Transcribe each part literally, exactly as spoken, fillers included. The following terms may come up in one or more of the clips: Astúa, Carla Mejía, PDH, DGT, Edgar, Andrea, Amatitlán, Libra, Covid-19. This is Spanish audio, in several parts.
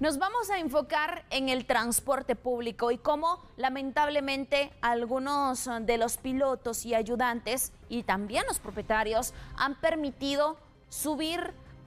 Nos vamos a enfocar en el transporte público y cómo lamentablemente algunos de los pilotos y ayudantes y también los propietarios han permitido subir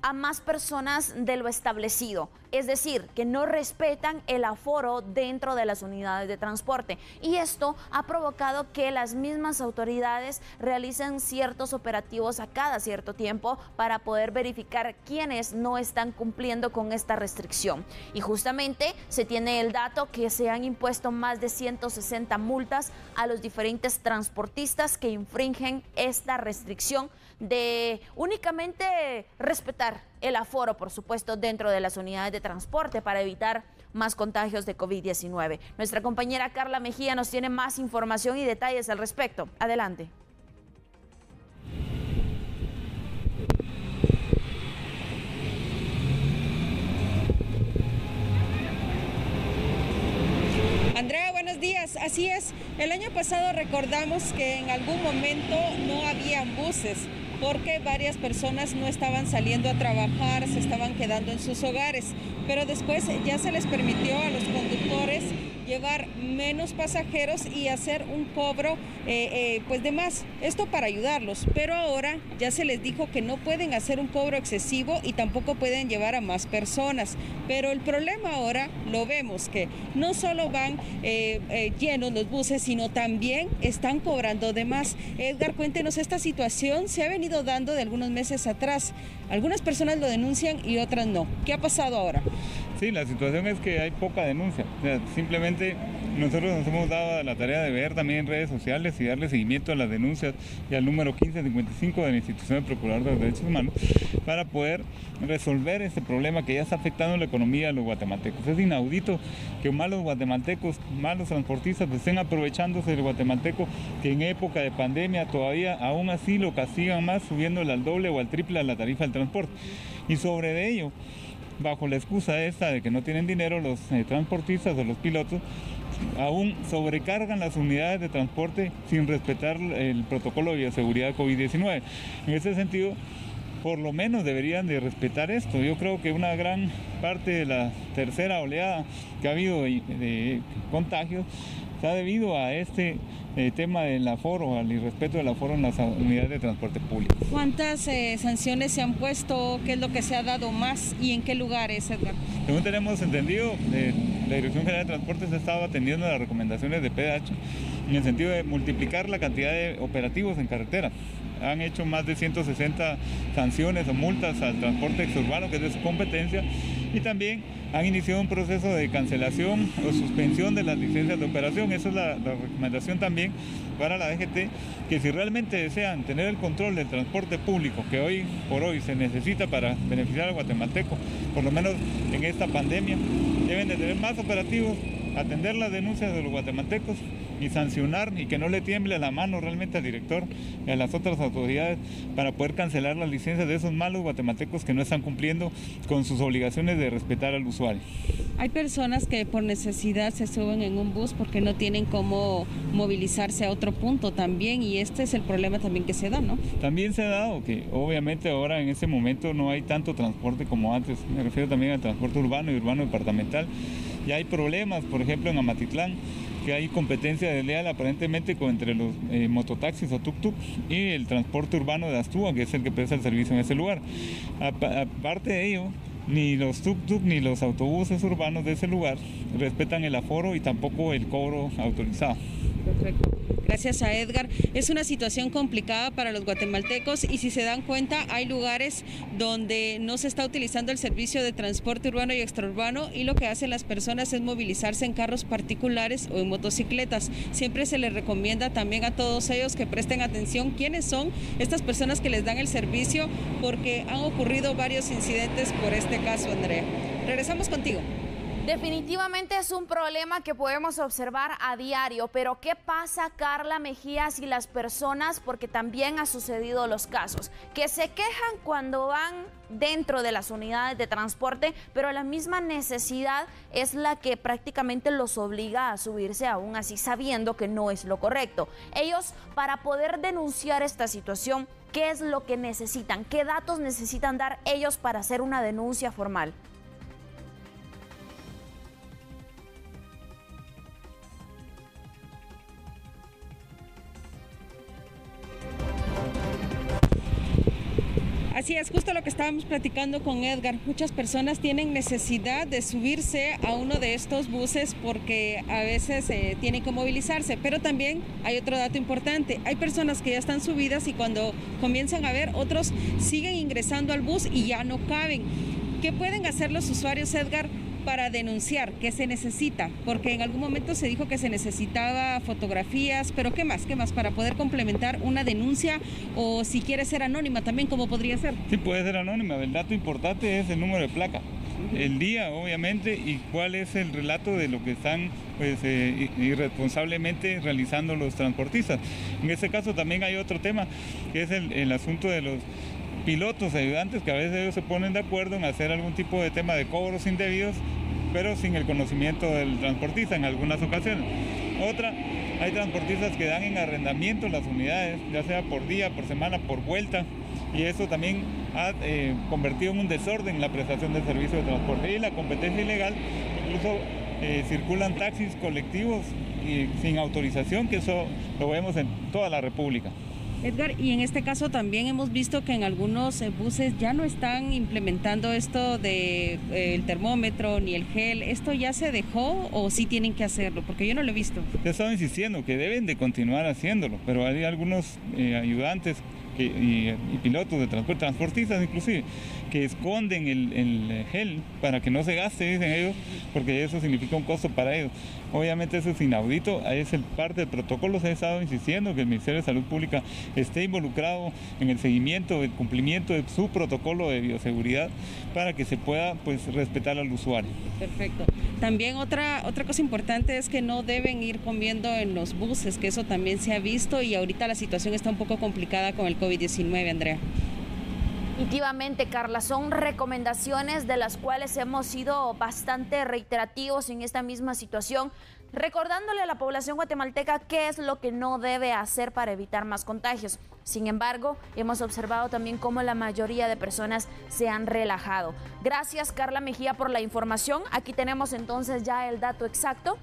a más personas de lo establecido, es decir, que no respetan el aforo dentro de las unidades de transporte, y esto ha provocado que las mismas autoridades realicen ciertos operativos a cada cierto tiempo para poder verificar quiénes no están cumpliendo con esta restricción, y justamente se tiene el dato que se han impuesto más de ciento sesenta multas a los diferentes transportistas que infringen esta restricción de únicamente respetar el aforo, por supuesto, dentro de las unidades de transporte para evitar más contagios de COVID diecinueve. Nuestra compañera Carla Mejía nos tiene más información y detalles al respecto. Adelante. Andrea, buenos días. Así es, el año pasado recordamos que en algún momento no habían buses, porque varias personas no estaban saliendo a trabajar, se estaban quedando en sus hogares, pero después ya se les permitió a los conductores llevar menos pasajeros y hacer un cobro eh, eh, pues de más, esto para ayudarlos, pero ahora ya se les dijo que no pueden hacer un cobro excesivo y tampoco pueden llevar a más personas, pero el problema ahora lo vemos que no solo van eh, eh, llenos los buses, sino también están cobrando de más. Edgar, cuéntenos, esta situación se ha venido dando de algunos meses atrás, algunas personas lo denuncian y otras no, ¿qué ha pasado ahora? Sí, la situación es que hay poca denuncia, o sea, simplemente nosotros nos hemos dado a la tarea de ver también en redes sociales y darle seguimiento a las denuncias y al número quince cincuenta y cinco de la institución del Procurador de los Derechos Humanos para poder resolver este problema que ya está afectando la economía de los guatemaltecos. Es inaudito que malos guatemaltecos, malos transportistas estén aprovechándose del guatemalteco que en época de pandemia todavía aún así lo castigan más subiéndole al doble o al triple a la tarifa del transporte. Y sobre de ello, bajo la excusa esta de que no tienen dinero, los eh, transportistas o los pilotos aún sobrecargan las unidades de transporte sin respetar el protocolo de bioseguridad COVID diecinueve. En ese sentido, por lo menos deberían de respetar esto. Yo creo que una gran parte de la tercera oleada que ha habido de, de contagios está debido a este eh, tema del aforo, al irrespeto del aforo en las unidades de transporte público. ¿Cuántas eh, sanciones se han puesto? ¿Qué es lo que se ha dado más y en qué lugares, Edgar? Según tenemos entendido, eh, la Dirección General de Transportes ha estado atendiendo las recomendaciones de P D H en el sentido de multiplicar la cantidad de operativos en carretera. Han hecho más de ciento sesenta sanciones o multas al transporte exurbano, que es de su competencia, y también han iniciado un proceso de cancelación o suspensión de las licencias de operación. Esa es la, la recomendación también para la D G T, que si realmente desean tener el control del transporte público, que hoy por hoy se necesita para beneficiar al guatemalteco, por lo menos en esta pandemia, deben de tener más operativos, atender las denuncias de los guatemaltecos y sancionar, y que no le tiemble la mano realmente al director y a las otras autoridades para poder cancelar las licencias de esos malos guatemaltecos que no están cumpliendo con sus obligaciones de respetar al usuario. Hay personas que por necesidad se suben en un bus porque no tienen cómo movilizarse a otro punto también, y este es el problema también que se da, ¿no? También se ha dado que obviamente ahora en este momento no hay tanto transporte como antes, me refiero también al transporte urbano y urbano departamental, y hay problemas, por ejemplo en Amatitlán, que hay competencia desleal aparentemente entre los eh, mototaxis o tuk-tuk y el transporte urbano de Astúa, que es el que presta el servicio en ese lugar. Aparte de ello, ni los tuk-tuk ni los autobuses urbanos de ese lugar respetan el aforo y tampoco el cobro autorizado. Perfecto. Gracias a Edgar. Es una situación complicada para los guatemaltecos y si se dan cuenta hay lugares donde no se está utilizando el servicio de transporte urbano y extraurbano y lo que hacen las personas es movilizarse en carros particulares o en motocicletas. Siempre se les recomienda también a todos ellos que presten atención quiénes son estas personas que les dan el servicio, porque han ocurrido varios incidentes por este caso, Andrea. Regresamos contigo. Definitivamente es un problema que podemos observar a diario, pero ¿qué pasa, Carla Mejía, si las personas, porque también ha sucedido los casos, que se quejan cuando van dentro de las unidades de transporte, pero la misma necesidad es la que prácticamente los obliga a subirse, aún así sabiendo que no es lo correcto? Ellos, para poder denunciar esta situación, ¿qué es lo que necesitan? ¿Qué datos necesitan dar ellos para hacer una denuncia formal? Así es, justo lo que estábamos platicando con Edgar. Muchas personas tienen necesidad de subirse a uno de estos buses porque a veces eh, tienen que movilizarse, pero también hay otro dato importante. Hay personas que ya están subidas y cuando comienzan a ver, otros siguen ingresando al bus y ya no caben. ¿Qué pueden hacer los usuarios, Edgar, para denunciar? ¿Qué se necesita? Porque en algún momento se dijo que se necesitaba fotografías, pero ¿qué más? ¿Qué más para poder complementar una denuncia? O si quiere ser anónima también, ¿cómo podría ser? Sí, puede ser anónima. El dato importante es el número de placa, el día, obviamente, y cuál es el relato de lo que están pues, eh, irresponsablemente realizando los transportistas. En este caso también hay otro tema, que es el, el asunto de los pilotos, ayudantes, que a veces ellos se ponen de acuerdo en hacer algún tipo de tema de cobros indebidos, pero sin el conocimiento del transportista en algunas ocasiones. Otra, hay transportistas que dan en arrendamiento las unidades, ya sea por día, por semana, por vuelta, y eso también ha eh, convertido en un desorden la prestación del servicio de transporte. Y la competencia ilegal, incluso eh, circulan taxis colectivos y, sin autorización, que eso lo vemos en toda la República. Edgar, y en este caso también hemos visto que en algunos buses ya no están implementando esto de eh, el termómetro ni el gel. ¿Esto ya se dejó o sí tienen que hacerlo? Porque yo no lo he visto. Yo estaba insistiendo que deben de continuar haciéndolo, pero hay algunos eh, ayudantes que, y, y pilotos de transporte, transportistas inclusive, que esconden el, el gel para que no se gaste, dicen ellos, porque eso significa un costo para ellos. Obviamente eso es inaudito, es el parte del protocolo. Se ha estado insistiendo que el Ministerio de Salud Pública esté involucrado en el seguimiento, el cumplimiento de su protocolo de bioseguridad para que se pueda pues, respetar al usuario. Perfecto. También otra, otra cosa importante es que no deben ir comiendo en los buses, que eso también se ha visto y ahorita la situación está un poco complicada con el COVID diecinueve, Andrea. Definitivamente, Carla, son recomendaciones de las cuales hemos sido bastante reiterativos en esta misma situación, recordándole a la población guatemalteca qué es lo que no debe hacer para evitar más contagios. Sin embargo, hemos observado también cómo la mayoría de personas se han relajado. Gracias, Carla Mejía, por la información. Aquí tenemos entonces ya el dato exacto.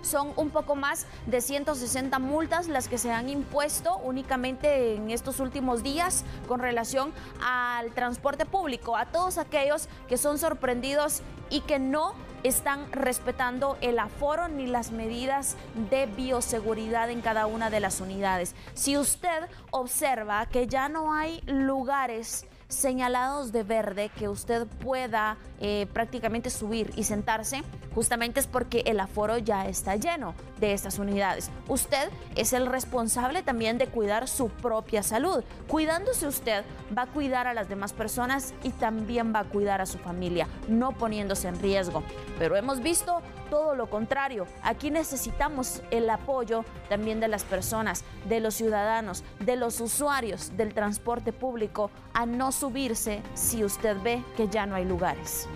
Son un poco más de ciento sesenta multas las que se han impuesto únicamente en estos últimos días con relación al transporte público, a todos aquellos que son sorprendidos y que no están respetando el aforo ni las medidas de bioseguridad en cada una de las unidades. Si usted observa que ya no hay lugares señalados de verde que usted pueda eh, prácticamente subir y sentarse, justamente es porque el aforo ya está lleno de estas unidades. Usted es el responsable también de cuidar su propia salud. Cuidándose usted va a cuidar a las demás personas y también va a cuidar a su familia, no poniéndose en riesgo. Pero hemos visto todo lo contrario. Aquí necesitamos el apoyo también de las personas, de los ciudadanos, de los usuarios del transporte público, a no subirse si usted ve que ya no hay lugares.